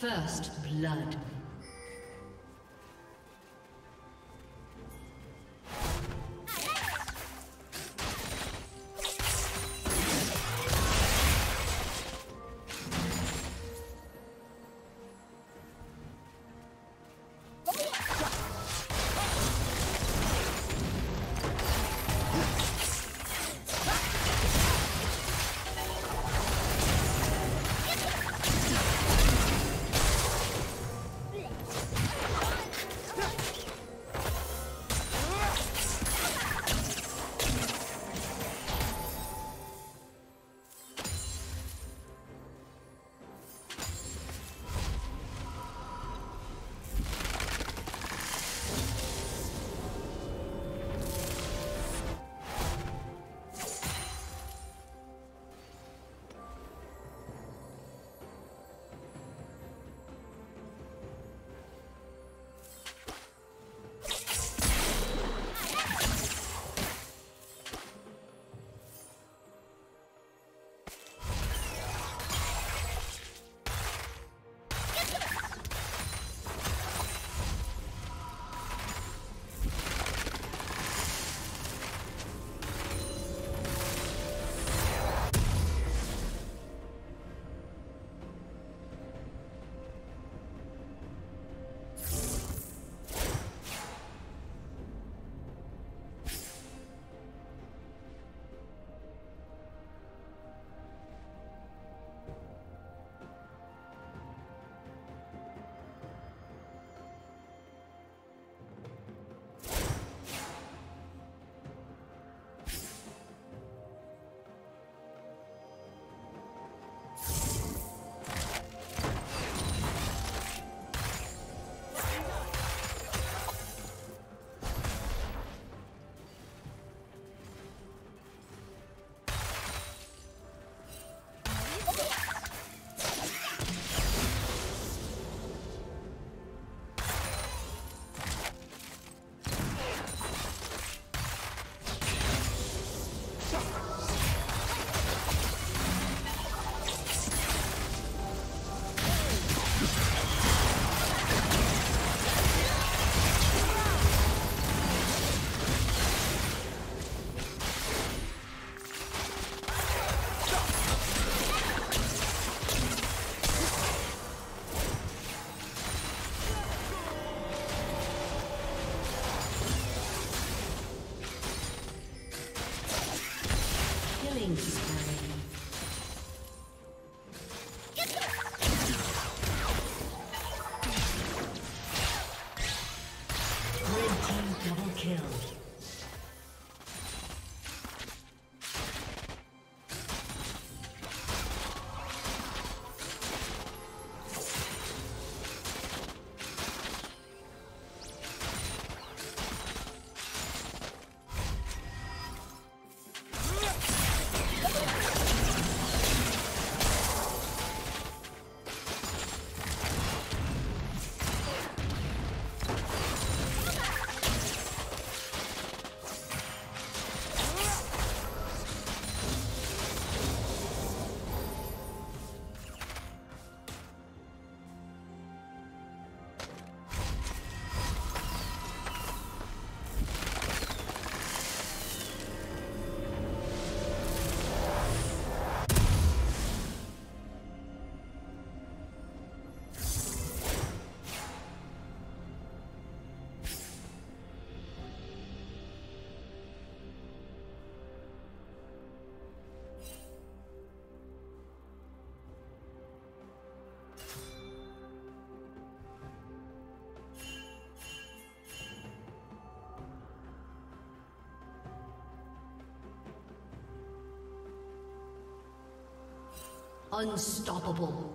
First blood. Unstoppable.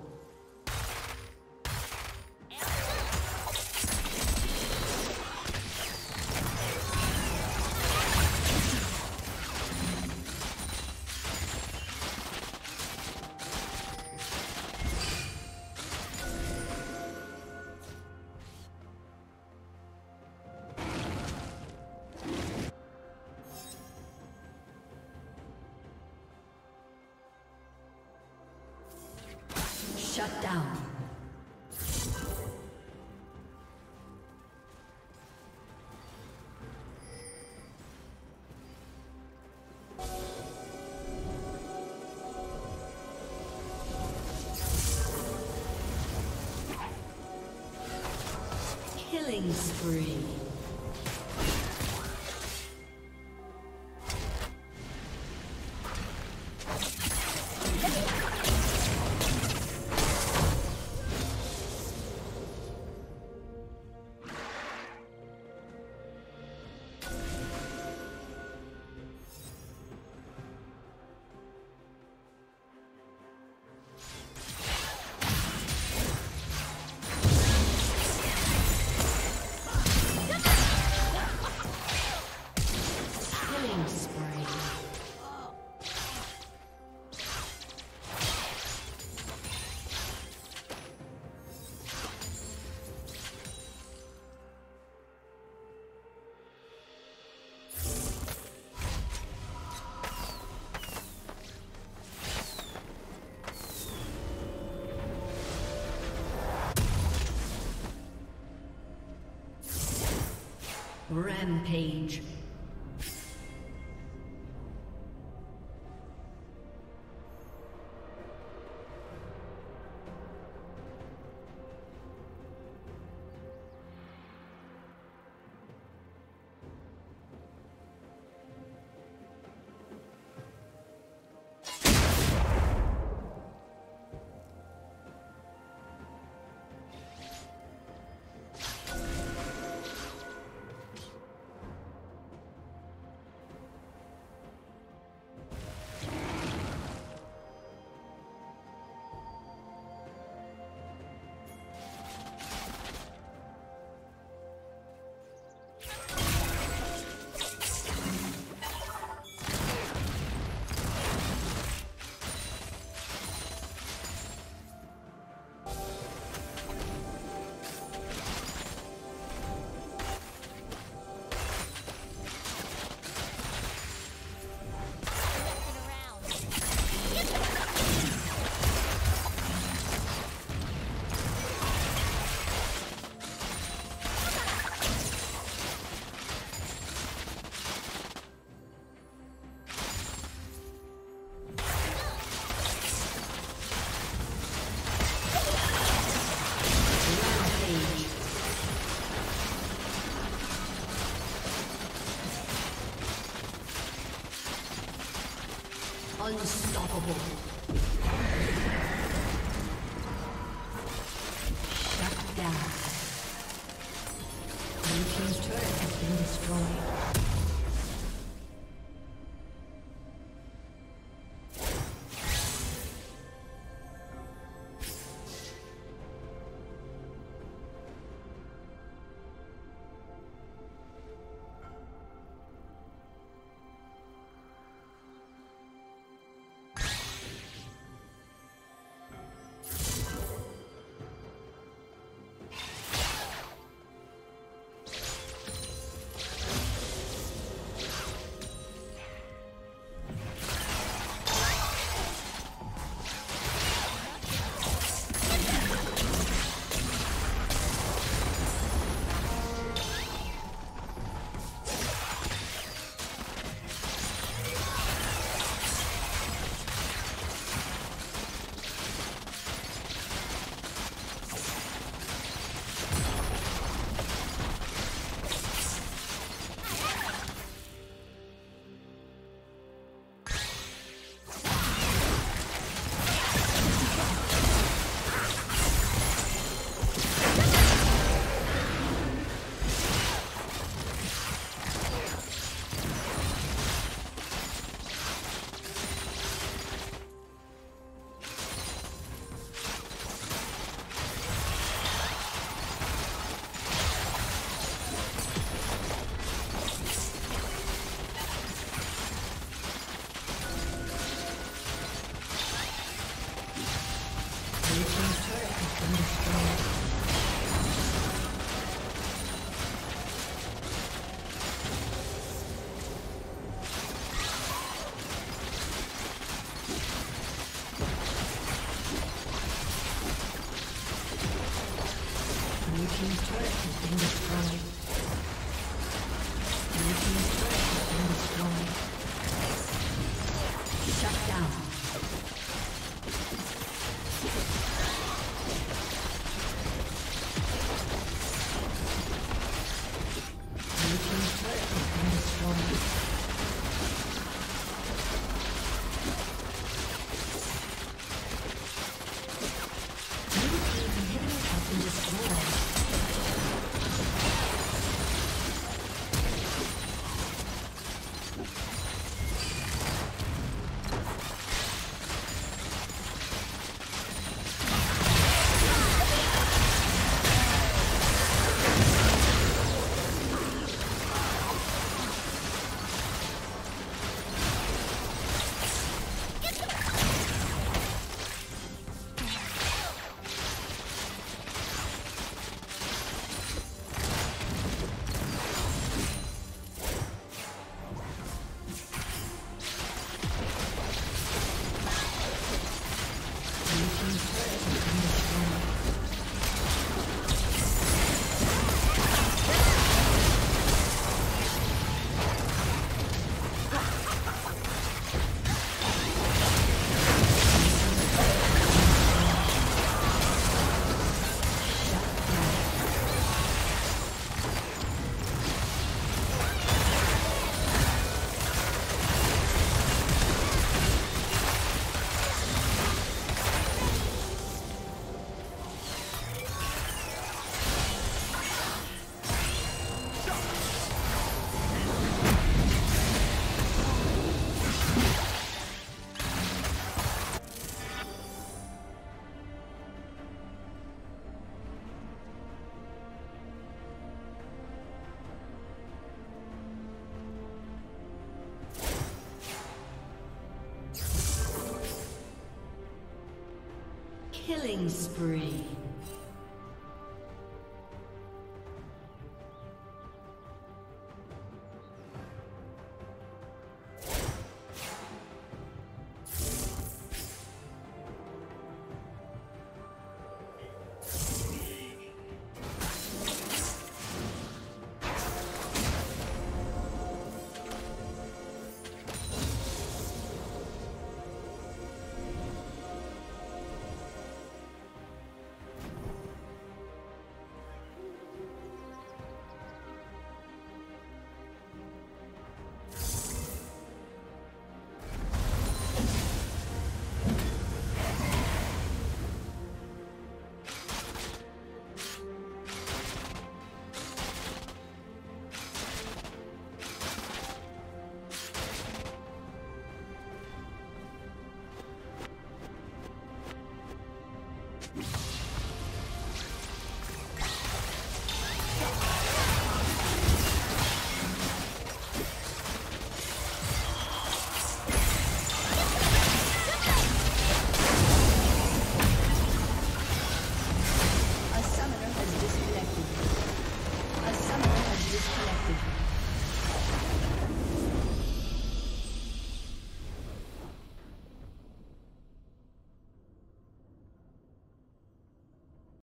Killing spree. Rampage. Unstoppable. Shut down. Blue team's turret has been destroyed. Killing spree.